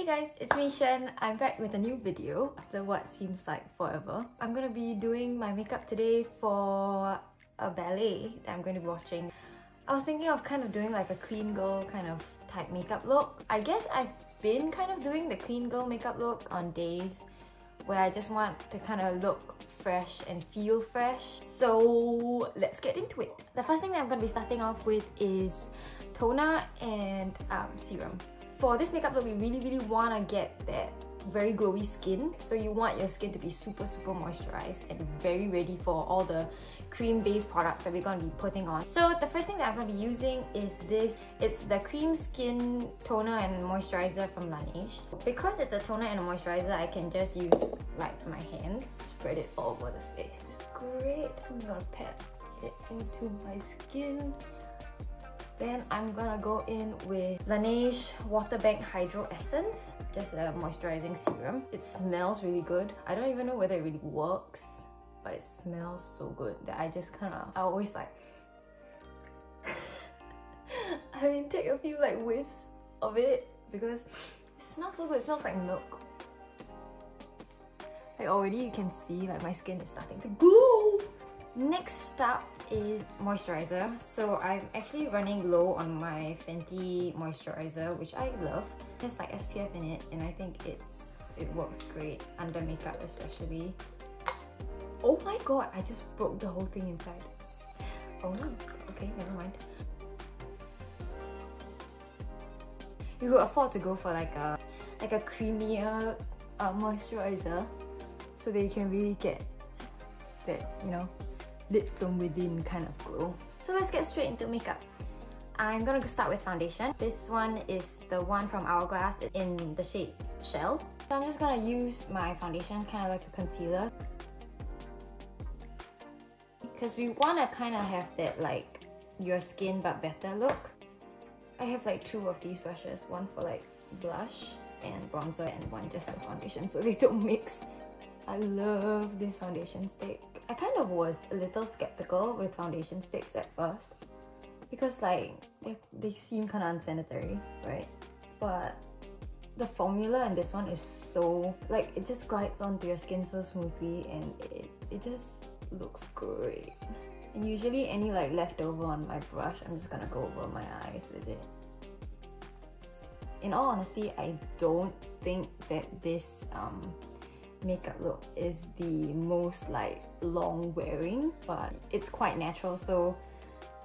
Hey guys, it's me Shen. I'm back with a new video after what seems like forever. I'm gonna be doing my makeup today for a ballet that I'm going to be watching. I was thinking of kind of doing like a clean girl kind of type makeup look. I guess I've been kind of doing the clean girl makeup look on days where I just want to kind of look fresh and feel fresh. So let's get into it. The first thing that I'm gonna be starting off with is toner and serum. For this makeup look, you really want to get that very glowy skin. So you want your skin to be super moisturized and very ready for all the cream-based products that we're going to be putting on. So the first thing that I'm going to be using is this. It's the Cream Skin Toner and Moisturizer from Laneige. Because it's a toner and a moisturizer, I can just use like my hands. Spread it all over the face. It's great. I'm going to pat it into my skin. Then I'm gonna go in with Laneige Waterbank Hydro Essence, just a moisturizing serum. It smells really good. I don't even know whether it really works, but it smells so good that I just kinda, I always like... I mean, take a few like whiffs of it because it smells so good. It smells like milk. Like already you can see like my skin is starting to glow. Next up is moisturizer. So I'm actually running low on my Fenty moisturizer, which I love. It has like SPF in it, and I think it works great under makeup especially. Oh my god, I just broke the whole thing inside. Oh no, okay, never mind. You could afford to go for like a creamier moisturizer so that you can really get that, you know, lid from within kind of glow. So let's get straight into makeup. I'm gonna start with foundation. This one is the one from Hourglass in the shade Shell. So I'm just gonna use my foundation kind of like a concealer, because we wanna kind of have that like your skin but better look. I have like two of these brushes, one for like blush and bronzer and one just for foundation so they don't mix. I love this foundation stick. I kind of was a little skeptical with foundation sticks at first because like they seem kind of unsanitary, right? But the formula in this one is so, like, it just glides onto your skin so smoothly and it just looks great. And usually any like leftover on my brush, I'm just gonna go over my eyes with it. In all honesty, I don't think that this makeup look is the most like long wearing, but it's quite natural, so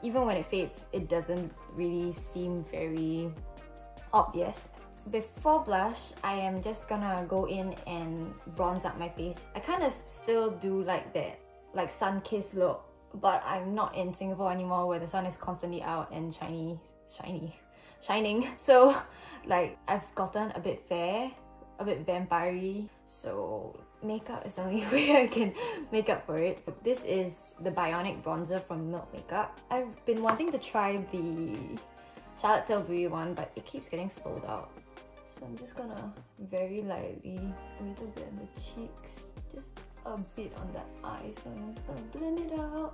even when it fades it doesn't really seem very obvious. Before blush, I am just gonna go in and bronze up my face. I kind of still do like that like sun-kissed look, but I'm not in Singapore anymore where the sun is constantly out and shining, so like I've gotten a bit fair, a bit vampire-y, so makeup is the only way I can make up for it. This is the Bionic Bronzer from Milk Makeup. I've been wanting to try the Charlotte Tilbury one, but it keeps getting sold out. So I'm just gonna very lightly, a little bit on the cheeks, just a bit on the eye, so I'm just gonna blend it out.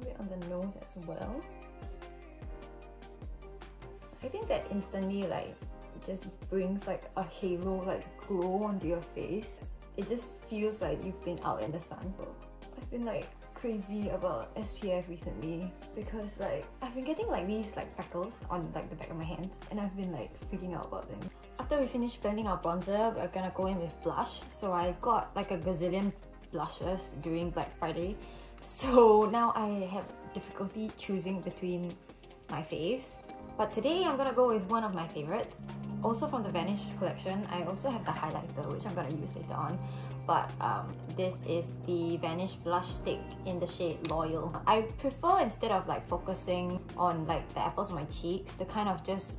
A bit on the nose as well. I think that instantly like just brings like a halo like glow onto your face. It just feels like you've been out in the sun. I've been like crazy about SPF recently because like I've been getting like these like freckles on like the back of my hands and I've been like freaking out about them. After we finish blending our bronzer, we're gonna go in with blush. So I got like a gazillion blushes during Black Friday, so now I have difficulty choosing between my faves. But today I'm gonna go with one of my favorites, also from the Vanish collection. I also have the highlighter, which I'm gonna use later on, but this is the Vanish Blush Stick in the shade Loyal. I prefer, instead of like focusing on like the apples of my cheeks, to kind of just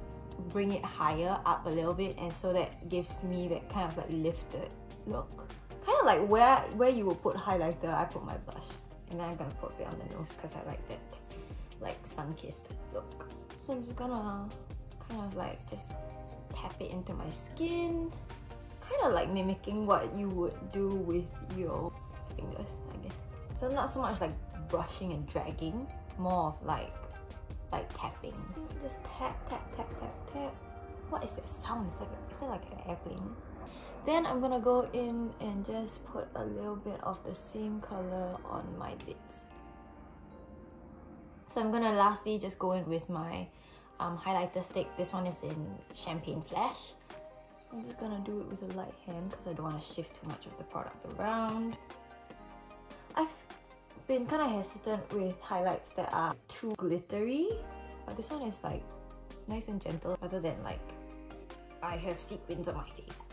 bring it higher up a little bit, and so that gives me that kind of like lifted look. Kind of like where you would put highlighter, I put my blush. And then I'm gonna put it on the nose because I like that like sun-kissed look. So I'm just gonna kind of like just tap it into my skin, kind of like mimicking what you would do with your fingers, I guess. So not so much like brushing and dragging, more of like tapping. Just tap, tap, tap, tap, tap. What is that sound? Is that like an airplane? Then I'm gonna go in and just put a little bit of the same color on my lids. So I'm gonna lastly just go in with my highlighter stick. This one is in Champagne Flash. I'm just gonna do it with a light hand because I don't want to shift too much of the product around. I've been kind of hesitant with highlights that are too glittery, but this one is like nice and gentle rather than like I have sequins on my face.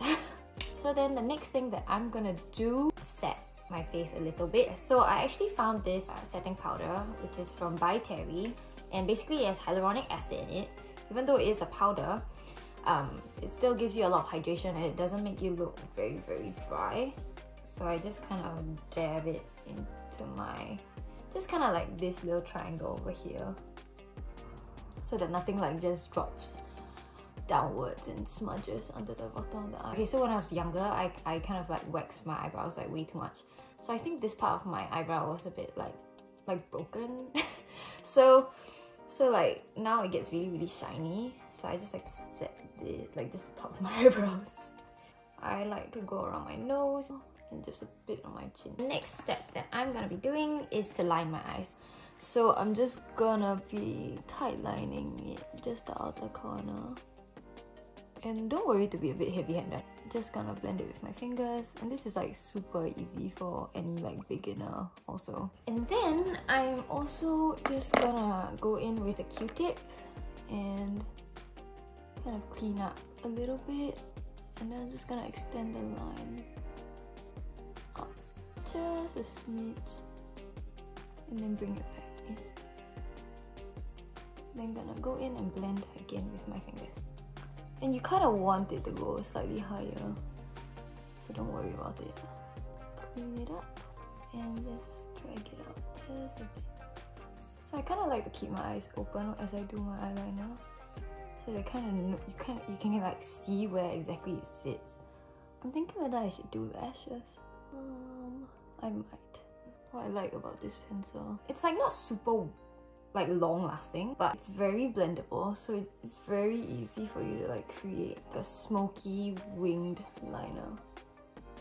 So then the next thing that I'm gonna do is set my face a little bit. So I actually found this setting powder, which is from By Terry, and basically it has hyaluronic acid in it. Even though it is a powder, it still gives you a lot of hydration and it doesn't make you look very dry. So I just kind of dab it into my, just kind of like this little triangle over here, so that nothing like just drops downwards and smudges under the bottom of the eye. Okay, so when I was younger, I kind of like waxed my eyebrows like way too much. So I think this part of my eyebrow was a bit like broken. So like now it gets really shiny. So I just like to set this, like just the top of my eyebrows. I like to go around my nose and just a bit on my chin. The next step that I'm gonna be doing is to line my eyes. So I'm just gonna be tight lining it, just the outer corner. And don't worry to be a bit heavy-handed. Just gonna blend it with my fingers, and this is like super easy for any like beginner also. And then I'm also just gonna go in with a Q-tip and kind of clean up a little bit, and then I'm just gonna extend the line up just a smidge and then bring it back in. Then gonna go in and blend again with my fingers. And you kind of want it to go slightly higher, so don't worry about it. Clean it up and just drag it out just a bit. So I kind of like to keep my eyes open as I do my eyeliner, so they you can like see where exactly it sits. I'm thinking whether I should do lashes. I might. What I like about this pencil, it's like not super like long lasting, but it's very blendable, so it's very easy for you to like create a smoky winged liner,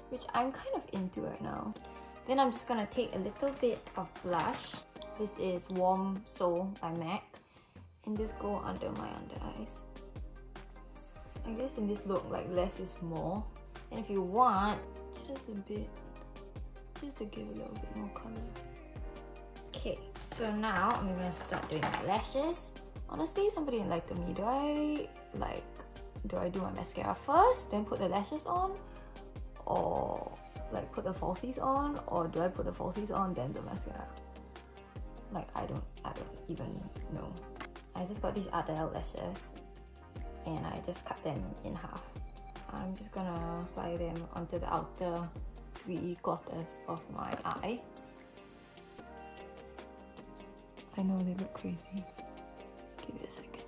which I'm kind of into right now. Then I'm just gonna take a little bit of blush. This is Warm Soul by MAC, and just go under my under eyes. I guess in this look, like less is more, and if you want, just a bit, just to give a little bit more color. Okay, so now I'm gonna start doing my lashes. Honestly, somebody enlightened to me. Do I do my mascara first, then put the lashes on, or like put the falsies on, or do I put the falsies on then the mascara? Like I don't even know. I just got these Ardell lashes, and I just cut them in half. I'm just gonna apply them onto the outer 3/4 of my eye. I know they look crazy. Give it a second.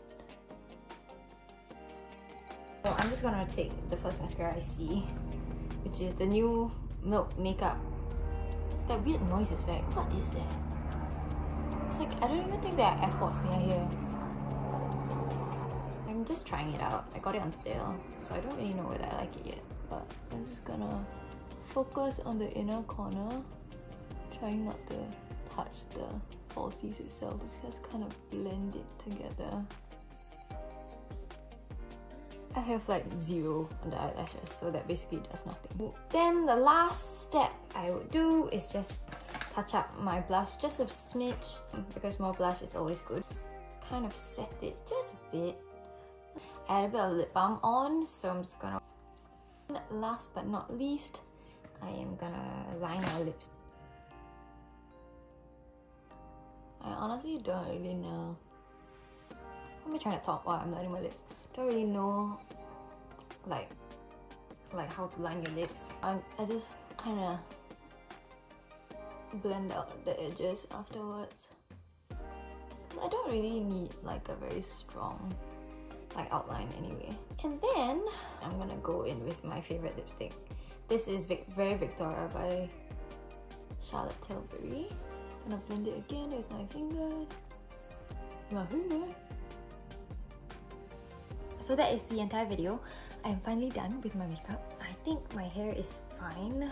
So I'm just gonna take the first mascara I see, which is the new Milk Makeup. That weird noise is back. What is that? It's like I don't even think there are airports near here. I'm just trying it out. I got it on sale, so I don't really know whether I like it yet. But I'm just gonna focus on the inner corner, trying not to touch the falsies itself, just kind of blend it together. I have like zero under eyelashes, so that basically does nothing. Then the last step I would do is just touch up my blush, just a smidge, because more blush is always good. Just kind of set it just a bit. Add a bit of lip balm on, so I'm just gonna... Last but not least, I am gonna line my lips. I honestly don't really know. I'm trying to talk while I'm lining my lips. Don't really know like how to line your lips. I just kind of blend out the edges afterwards. I don't really need like a very strong like outline anyway. And then I'm gonna go in with my favorite lipstick. This is Vic Very Victoria by Charlotte Tilbury. I'm gonna blend it again with my fingers. So So that is the entire video. I'm finally done with my makeup. I think my hair is fine.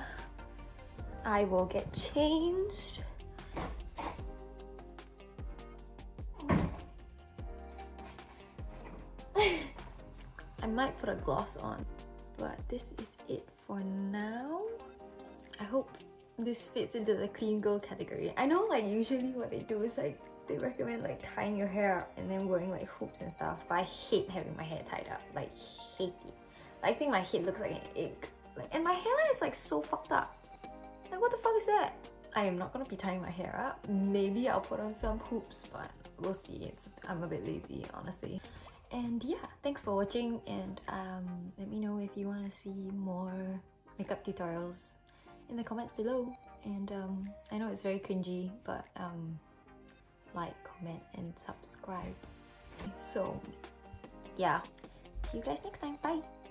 I will get changed. I might put a gloss on, but this is it for now. I hope this fits into the clean girl category. I know like usually what they do is like they recommend like tying your hair up and then wearing like hoops and stuff, but I hate having my hair tied up. Like, hate it. I think my head looks like an egg. Like, and my hairline is like so fucked up. Like, what the fuck is that? I am not gonna be tying my hair up. Maybe I'll put on some hoops, but we'll see. I'm a bit lazy, honestly. And yeah, thanks for watching, and let me know if you want to see more makeup tutorials in the comments below. And I know it's very cringy, but like, comment, and subscribe. So yeah, see you guys next time. Bye!